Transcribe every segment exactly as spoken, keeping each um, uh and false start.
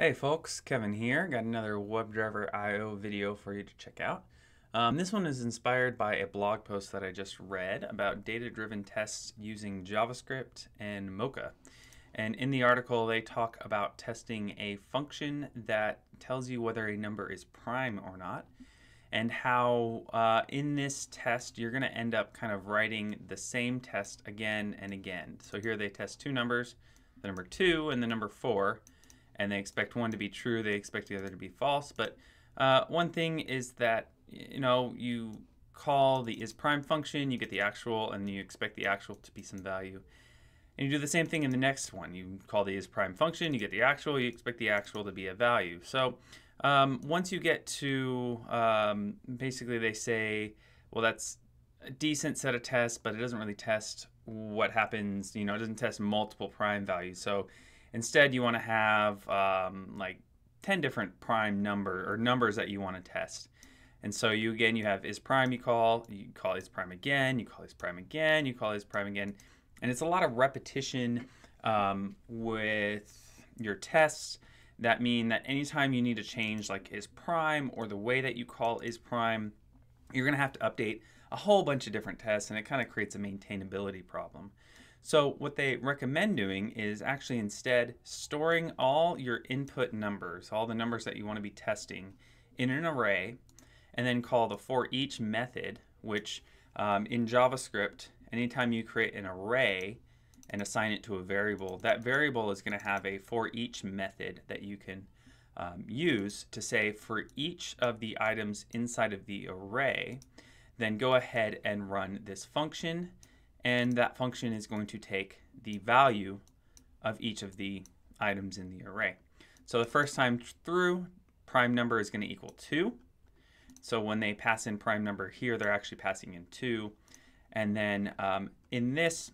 Hey folks, Kevin here. Got another WebdriverIO video for you to check out. Um, this one is inspired by a blog post that I just read about data-driven tests using JavaScript and Mocha. And in the article, they talk about testing a function that tells you whether a number is prime or not, and how uh, in this test, you're going to end up kind of writing the same test again and again. So here they test two numbers, the number two and the number four. And they expect one to be true, they expect the other to be false. But uh, one thing is that, you know, you call the isPrime function, you get the actual, and you expect the actual to be some value. And you do the same thing in the next one. You call the isPrime function, you get the actual, you expect the actual to be a value. So um, once you get to, um, basically they say, well, that's a decent set of tests, but it doesn't really test what happens, you know, it doesn't test multiple prime values. So instead, you want to have um, like ten different prime number or numbers that you want to test. And so you, again, you have isPrime, you call, you call isPrime again, you call isPrime again, you call isPrime again. And it's a lot of repetition um, with your tests that mean that anytime you need to change like isPrime or the way that you call isPrime, you're going to have to update a whole bunch of different tests, and it kind of creates a maintainability problem. So what they recommend doing is actually instead storing all your input numbers, all the numbers that you want to be testing, in an array, and then call the forEach method, which um, in JavaScript, anytime you create an array and assign it to a variable, that variable is going to have a forEach method that you can um, use to say for each of the items inside of the array, then go ahead and run this function. And that function is going to take the value of each of the items in the array. So the first time through, prime number is going to equal two. So when they pass in prime number here, they're actually passing in two. And then um, in this,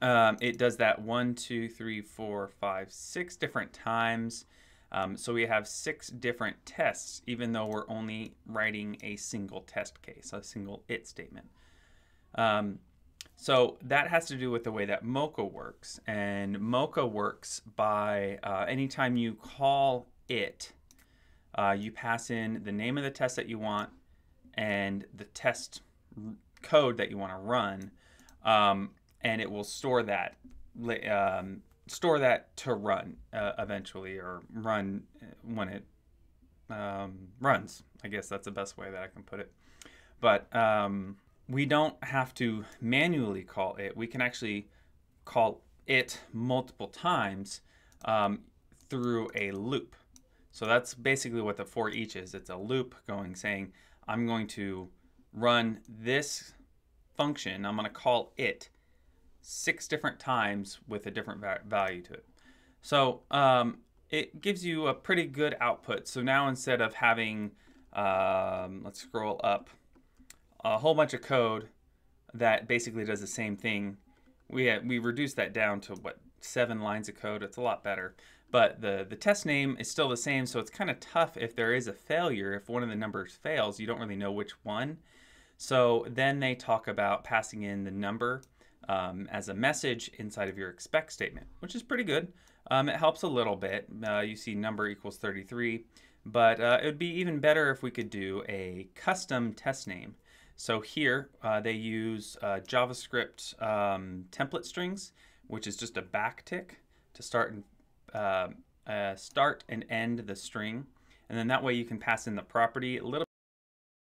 um, it does that one, two, three, four, five, six different times. Um, so we have six different tests, even though we're only writing a single test case, a single it statement. Um, So that has to do with the way that Mocha works. And Mocha works by uh, anytime you call it, uh, you pass in the name of the test that you want and the test code that you want to run, um, and it will store that, um, store that to run uh, eventually, or run when it um, runs. I guess that's the best way that I can put it. But um, we don't have to manually call it. We can actually call it multiple times um, through a loop. So that's basically what the forEach is. It's a loop going, saying, I'm going to run this function. I'm going to call it six different times with a different va value to it. So um, it gives you a pretty good output. So now instead of having, um, let's scroll up, a whole bunch of code that basically does the same thing. We have, we reduced that down to what, seven lines of code. It's a lot better. But the, the test name is still the same, so it's kind of tough if there is a failure. If one of the numbers fails, you don't really know which one. So then they talk about passing in the number um, as a message inside of your expect statement, which is pretty good. Um, it helps a little bit. Uh, you see number equals thirty-three, but uh, it would be even better if we could do a custom test name. So here uh, they use uh, JavaScript um, template strings, which is just a backtick to start and uh, uh, start and end the string, and then that way you can pass in the property a little,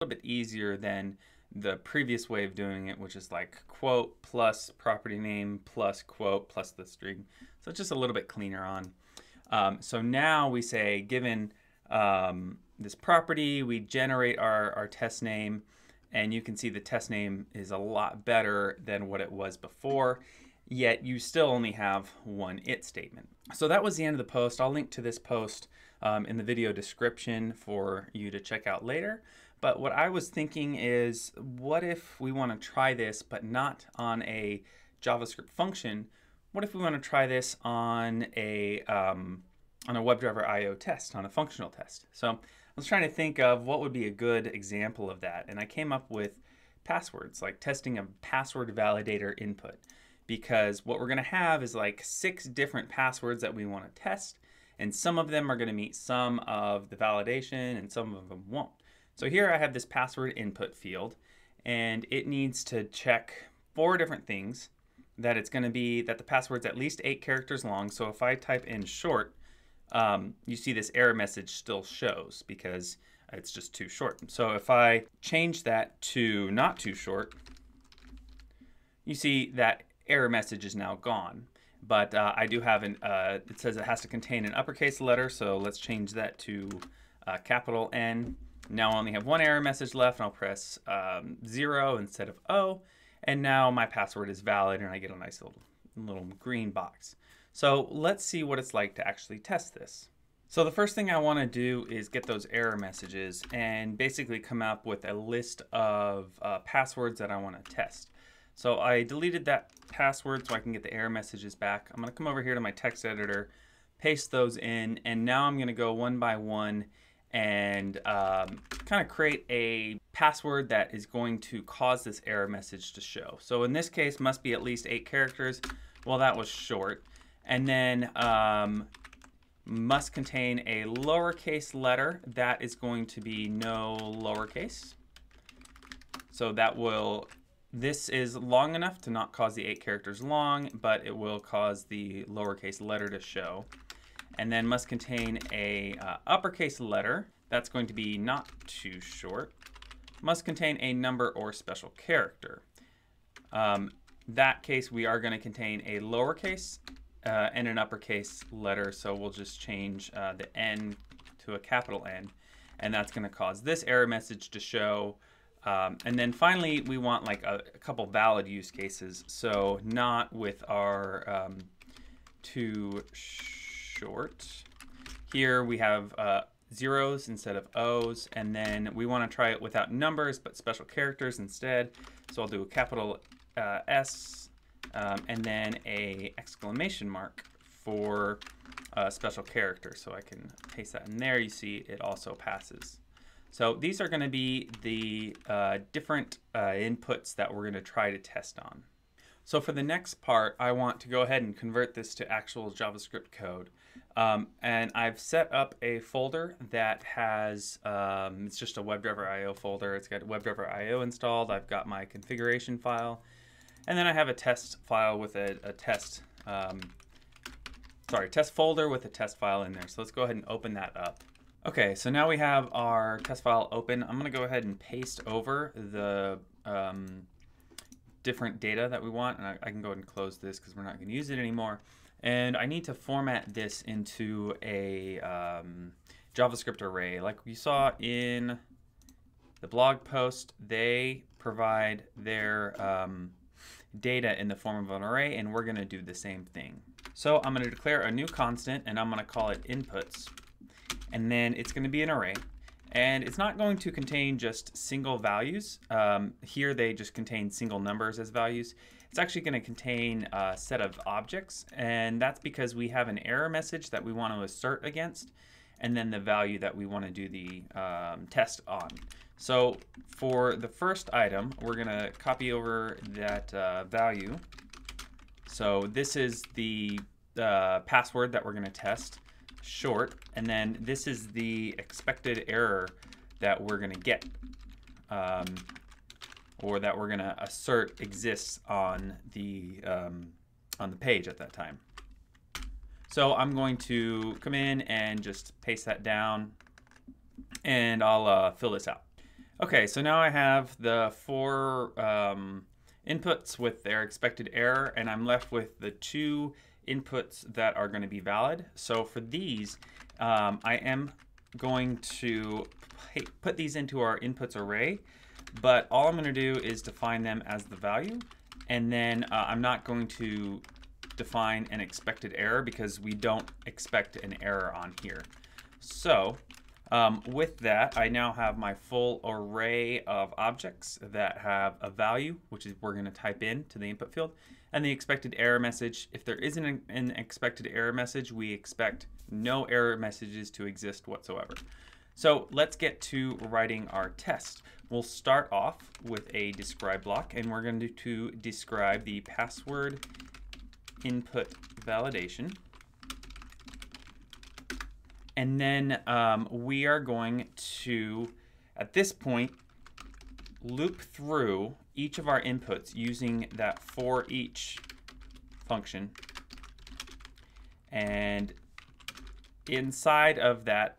little bit easier than the previous way of doing it, which is like quote plus property name plus quote plus the string. So it's just a little bit cleaner on. Um, so now we say given um, this property, we generate our, our test name. And you can see the test name is a lot better than what it was before, yet you still only have one it statement. So that was the end of the post. I'll link to this post um, in the video description for you to check out later. But what I was thinking is, what if we want to try this, but not on a JavaScript function? What if we want to try this on a, um, on a WebdriverIO test, on a functional test? So I was trying to think of what would be a good example of that, and I came up with passwords, like testing a password validator input, because what we're going to have is like six different passwords that we want to test, and some of them are going to meet some of the validation and some of them won't. So here I have this password input field, and it needs to check four different things. That it's going to be that the password's at least eight characters long. So if I type in short, um, you see this error message still shows because it's just too short. So if I change that to not too short, you see that error message is now gone. But uh, I do have an, uh, it says it has to contain an uppercase letter. So let's change that to uh, capital N. Now I only have one error message left, and I'll press um, zero instead of O. And now my password is valid, and I get a nice little, little green box. So let's see what it's like to actually test this. So the first thing I want to do is get those error messages and basically come up with a list of uh, passwords that I want to test. So I deleted that password so I can get the error messages back. I'm going to come over here to my text editor, paste those in, and now I'm going to go one by one and um, kind of create a password that is going to cause this error message to show. So in this case, must be at least eight characters. Well, that was short. And then um, must contain a lowercase letter. That is going to be no lowercase. So that will, this is long enough to not cause the eight characters long, but it will cause the lowercase letter to show. And then must contain a uh, uppercase letter. That's going to be not too short. Must contain a number or special character. Um, that case, we are going to contain a lowercase uh, and an uppercase letter. So we'll just change uh, the N to a capital N. And that's going to cause this error message to show. Um, and then finally, we want like a, a couple valid use cases. So not with our um, too short. Short. Here we have uh, zeros instead of O's, and then we want to try it without numbers but special characters instead. So I'll do a capital uh, S um, and then a exclamation mark for uh, special character. So I can paste that in there. You see it also passes. So these are going to be the uh, different uh, inputs that we're going to try to test on. So for the next part, I want to go ahead and convert this to actual JavaScript code. Um, and I've set up a folder that has, um, it's just a WebdriverIO folder. It's got WebdriverIO installed. I've got my configuration file. And then I have a test file with a, a test, um, sorry, test folder with a test file in there. So let's go ahead and open that up. Okay, so now we have our test file open. I'm gonna go ahead and paste over the, um, different data that we want, and I, I can go ahead and close this because we're not going to use it anymore. And I need to format this into a um, JavaScript array. Like we saw in the blog post, they provide their um, data in the form of an array, and we're going to do the same thing. So I'm going to declare a new constant, and I'm going to call it inputs, and then it's going to be an array. And it's not going to contain just single values. Um, here they just contain single numbers as values. It's actually going to contain a set of objects, and that's because we have an error message that we want to assert against, and then the value that we want to do the um, test on. So for the first item, we're going to copy over that uh, value. So this is the uh, password that we're going to test. Short, and then this is the expected error that we're going to get, um, or that we're going to assert exists on the um, on the page at that time. So I'm going to come in and just paste that down, and I'll uh, fill this out. Okay, so now I have the four um, inputs with their expected error, and I'm left with the two inputs that are going to be valid. So for these, um, I am going to put these into our inputs array, but all I'm going to do is define them as the value. And then uh, I'm not going to define an expected error because we don't expect an error on here. So um, with that, I now have my full array of objects that have a value, which is we're going to type in to the input field, and the expected error message. If there isn't an expected error message, we expect no error messages to exist whatsoever. So let's get to writing our test. We'll start off with a describe block, and we're going to, to describe the password input validation. And then um, we are going to, at this point, loop through each of our inputs using that forEach function. And inside of that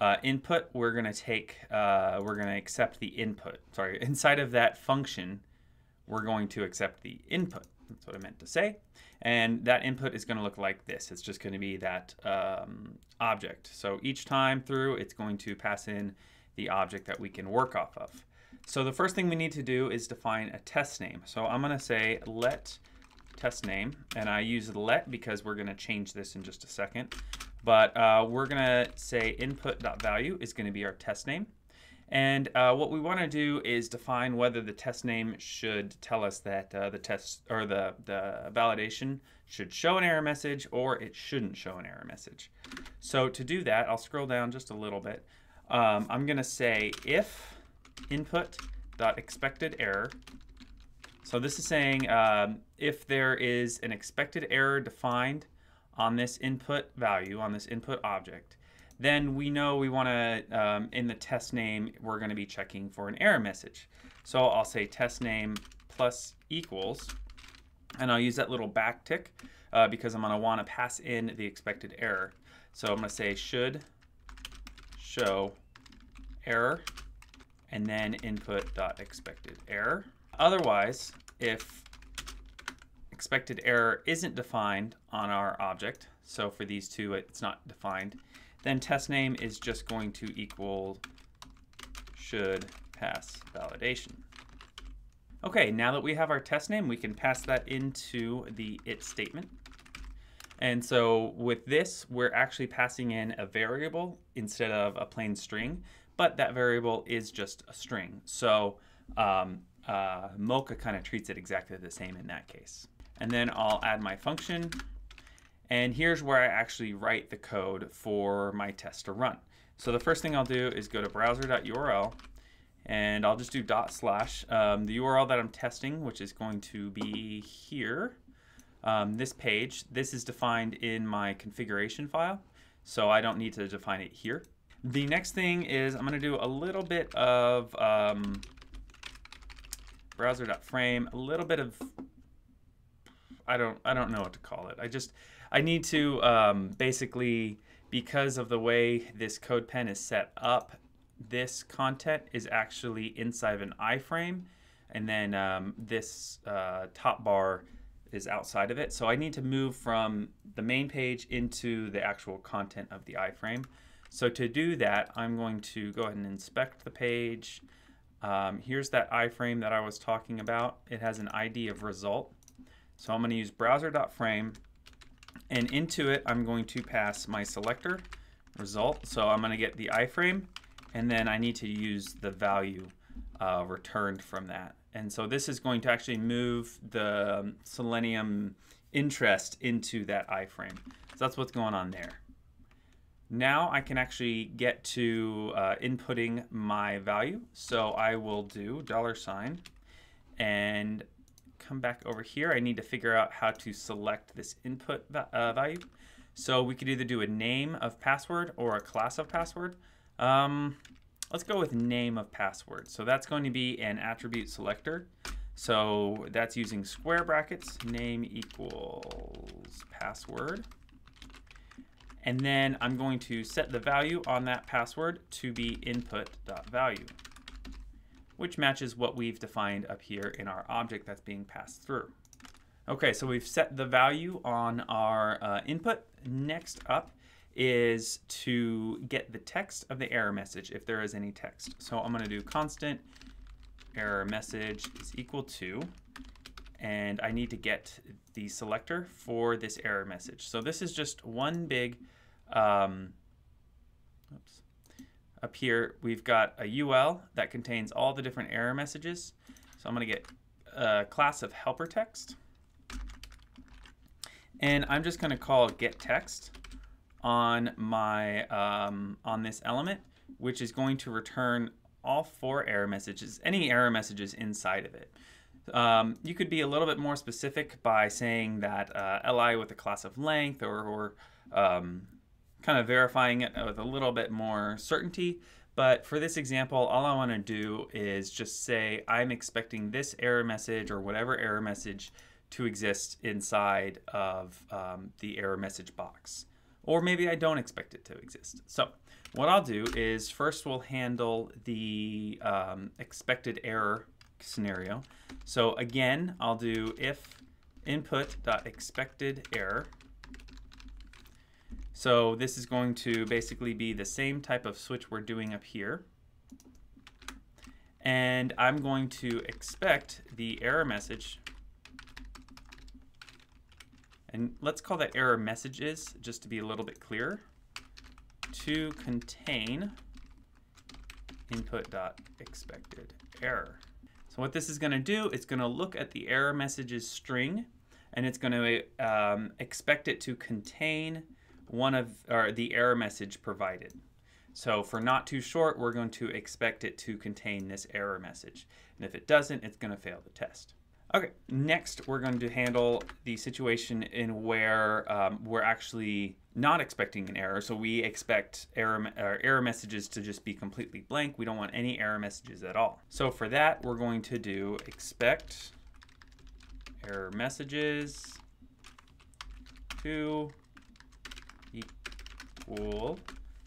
uh, input, we're going to take, uh, we're going to accept the input. Sorry, inside of that function, we're going to accept the input. That's what I meant to say. And that input is going to look like this. It's just going to be that um, object. So each time through, it's going to pass in the object that we can work off of. So the first thing we need to do is define a test name. So I'm going to say let test name, and I use let because we're going to change this in just a second. But uh, we're going to say input.value is going to be our test name. And uh, what we want to do is define whether the test name should tell us that uh, the test or the, the validation should show an error message or it shouldn't show an error message. So to do that, I'll scroll down just a little bit. Um, I'm going to say if input.expected error. So this is saying um, if there is an expected error defined on this input value, on this input object, then we know we want to, um, in the test name, we're going to be checking for an error message. So I'll say test name plus equals, and I'll use that little back tick uh, because I'm going to want to pass in the expected error. So I'm going to say should show error, and then input.expected error. Otherwise, if expected error isn't defined on our object, so for these two it's not defined, then test name is just going to equal should pass validation. Okay, now that we have our test name, we can pass that into the it statement. And so with this, we're actually passing in a variable instead of a plain string, but that variable is just a string. So um, uh, Mocha kind of treats it exactly the same in that case. And then I'll add my function. And here's where I actually write the code for my test to run. So the first thing I'll do is go to browser.url, and I'll just do dot slash um, the U R L that I'm testing, which is going to be here, um, this page. This is defined in my configuration file, so I don't need to define it here. The next thing is I'm going to do a little bit of um, browser.frame, a little bit of I don't, I don't know what to call it. I just, I need to um, basically, because of the way this CodePen is set up, this content is actually inside of an iframe, and then um, this uh, top bar is outside of it. So I need to move from the main page into the actual content of the iframe. So to do that, I'm going to go ahead and inspect the page. Um, here's that iframe that I was talking about. It has an I D of result. So I'm going to use browser.frame, and into it I'm going to pass my selector result. So I'm going to get the iframe, and then I need to use the value uh, returned from that. And so this is going to actually move the Selenium interest into that iframe. So that's what's going on there. Now I can actually get to uh, inputting my value. So I will do dollar sign and come back over here. I need to figure out how to select this input uh, value. So we could either do a name of password or a class of password. Um, let's go with name of password. So that's going to be an attribute selector. So that's using square brackets, name equals password. And then I'm going to set the value on that password to be input.value, which matches what we've defined up here in our object that's being passed through. Okay, so we've set the value on our uh, input. Next up is to get the text of the error message, if there is any text. So I'm gonna do constant error message is equal to, and I need to get the selector for this error message. So this is just one big, um, oops. Up here, we've got a U L that contains all the different error messages. So I'm going to get a class of helper text. And I'm just going to call get text on my um, on this element, which is going to return all four error messages, any error messages inside of it. Um, you could be a little bit more specific by saying that uh, li with a class of length or, or um, kind of verifying it with a little bit more certainty. But for this example, all I want to do is just say I'm expecting this error message or whatever error message to exist inside of um, the error message box. Or maybe I don't expect it to exist. So what I'll do is first we'll handle the um, expected error scenario. So again, I'll do if input.expectedError. So this is going to basically be the same type of switch we're doing up here. And I'm going to expect the error message. And let's call that error messages, just to be a little bit clearer, to contain input.expectedError. So what this is going to do, it's going to look at the error messages string, and it's going to um, expect it to contain one of or the error message provided. So for not too short, we're going to expect it to contain this error message. And if it doesn't, it's going to fail the test. Okay, next we're going to handle the situation in where um, we're actually not expecting an error. So we expect error, or error messages to just be completely blank. We don't want any error messages at all. So for that, we're going to do expect error messages to equal,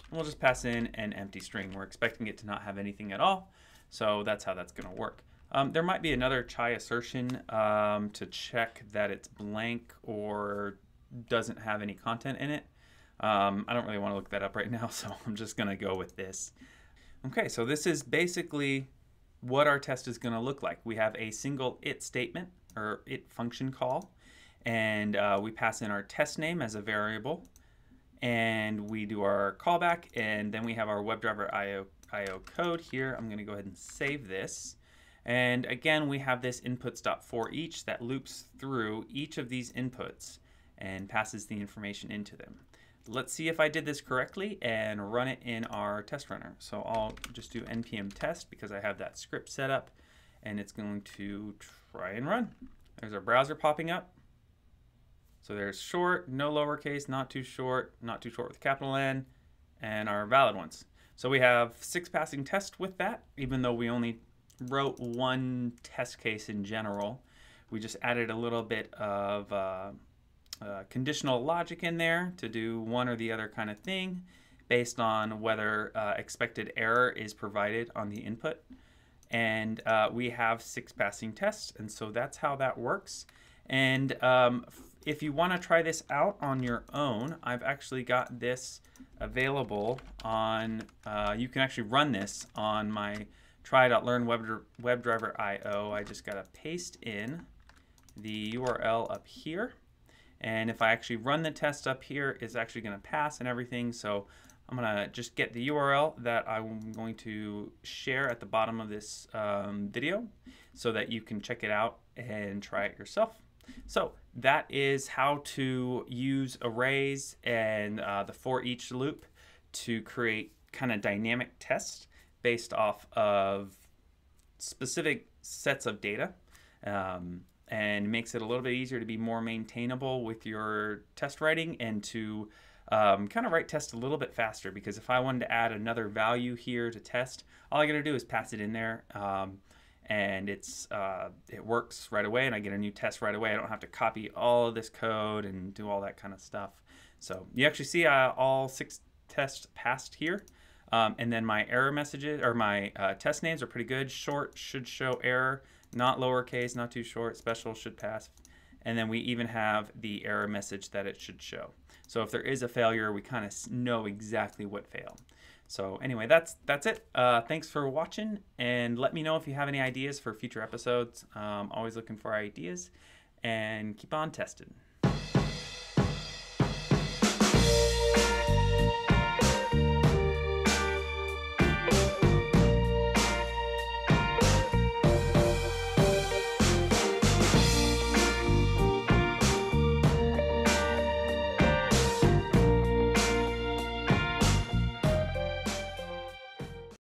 and we'll just pass in an empty string. We're expecting it to not have anything at all. So that's how that's going to work. Um, there might be another chai assertion um, to check that it's blank or doesn't have any content in it. Um, I don't really want to look that up right now, so I'm just going to go with this. Okay, so this is basically what our test is going to look like. We have a single it statement or it function call, and uh, we pass in our test name as a variable, and we do our callback, and then we have our WebdriverIO code here. I'm going to go ahead and save this. And again, we have this inputs.forEach that loops through each of these inputs and passes the information into them. Let's see if I did this correctly and run it in our test runner. So I'll just do npm test because I have that script set up, and it's going to try and run. There's our browser popping up. So there's short, no lowercase, not too short, not too short with capital N, and our valid ones. So we have six passing tests with that, even though we only wrote one test case in general. We just added a little bit of uh, uh, conditional logic in there to do one or the other kind of thing based on whether uh, expected error is provided on the input. And uh, we have six passing tests, and so that's how that works. And um, if you want to try this out on your own, I've actually got this available on, uh, you can actually run this on my try.learn WebdriverIO. I just got to paste in the U R L up here. And if I actually run the test up here, it's actually going to pass and everything. So I'm going to just get the U R L that I'm going to share at the bottom of this um, video so that you can check it out and try it yourself. So that is how to use arrays and uh, the for each loop to create kind of dynamic tests based off of specific sets of data, um, and makes it a little bit easier to be more maintainable with your test writing and to um, kind of write tests a little bit faster, because if I wanted to add another value here to test, all I gotta do is pass it in there, um, and it's uh, it works right away and I get a new test right away. I don't have to copy all of this code and do all that kind of stuff. So you actually see uh, all six tests passed here. Um, and then my error messages or my uh, test names are pretty good. Short should show error, not lowercase, not too short, special should pass. And then we even have the error message that it should show. So if there is a failure, we kind of know exactly what failed. So anyway, that's that's it. Uh, thanks for watching, and let me know if you have any ideas for future episodes. Um, always looking for ideas, and keep on testing.